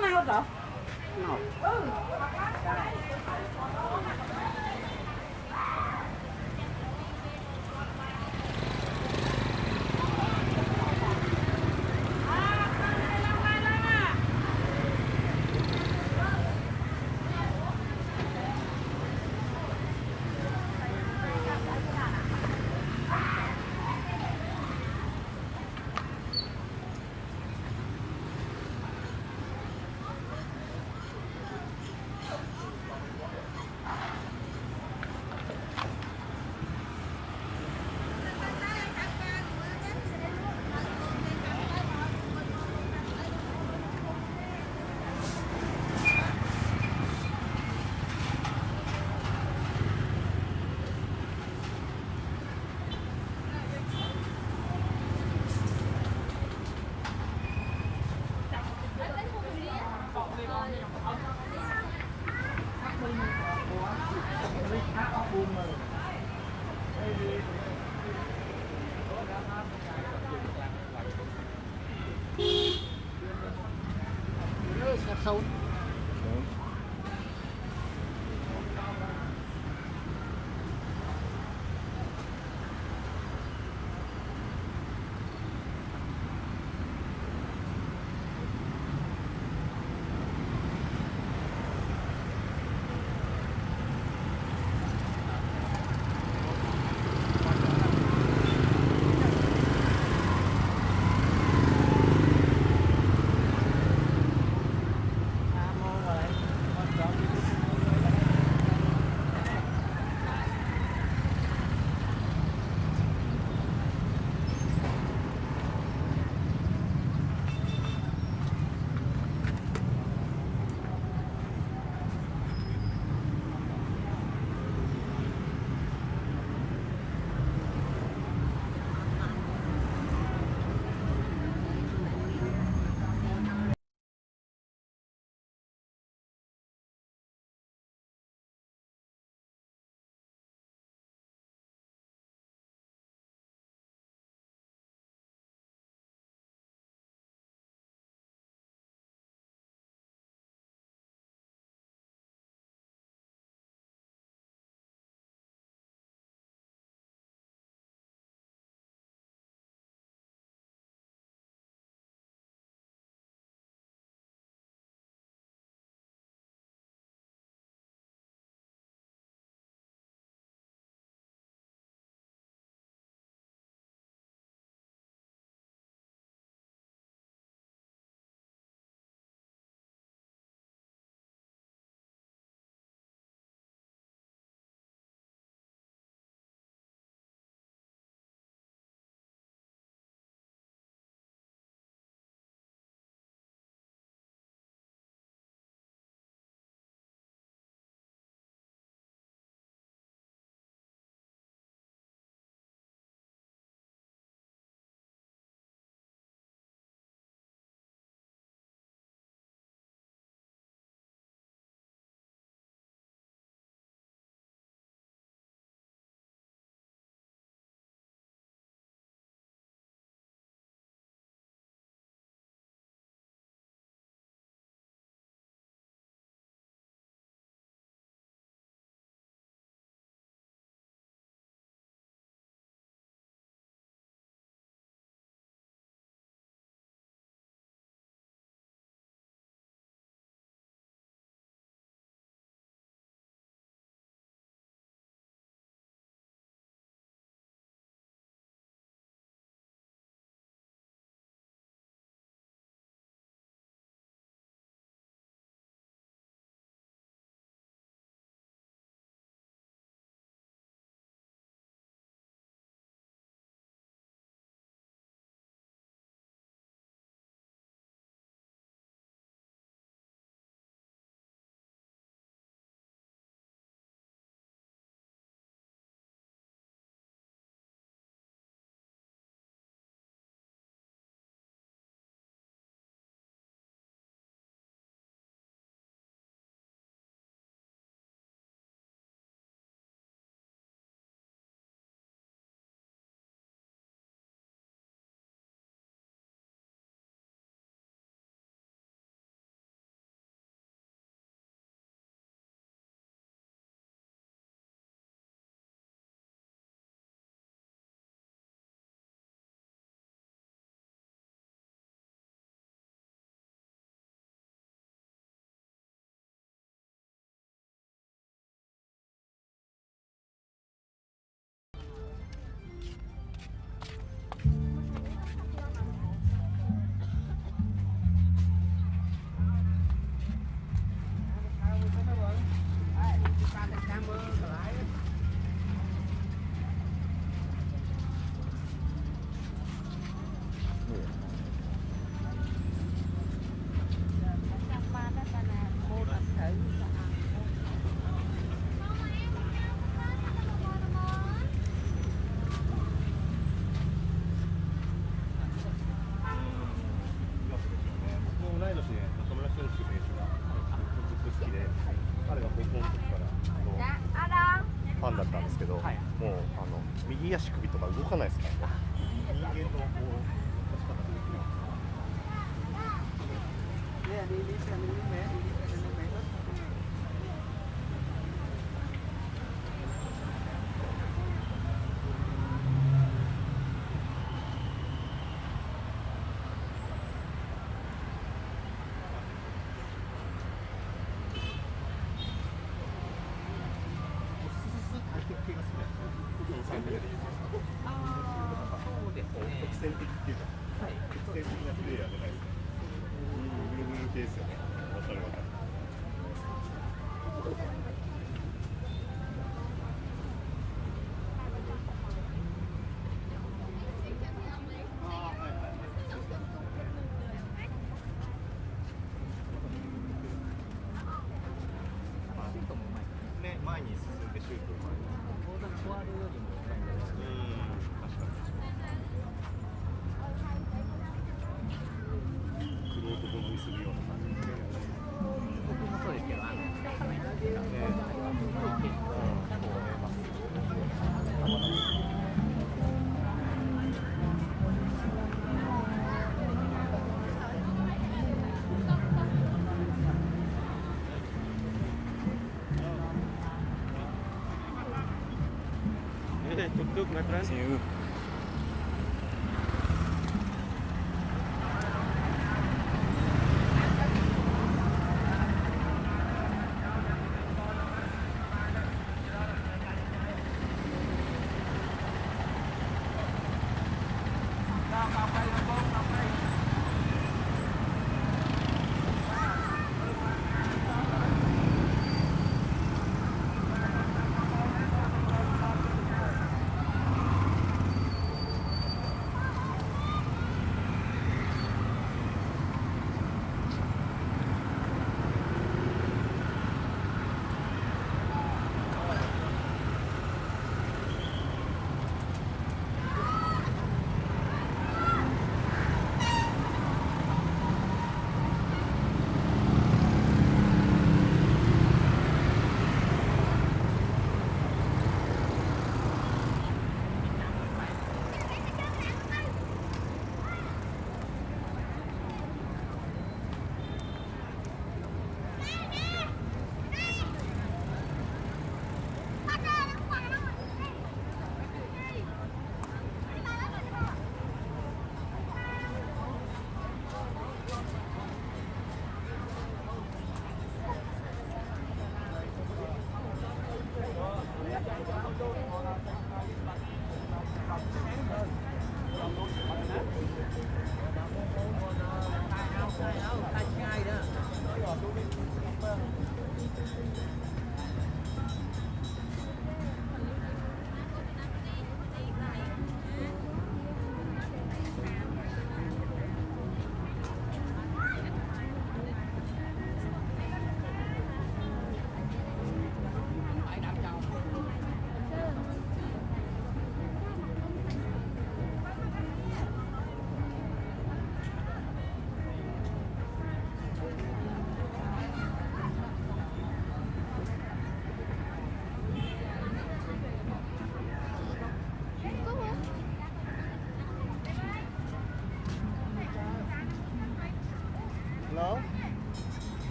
Hello. cone. Yeah, ですよね。わかるわかる。ね、前に進んでシュートもあります。Tuk-tuk, my friend. See you.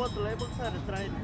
What the labels are trying?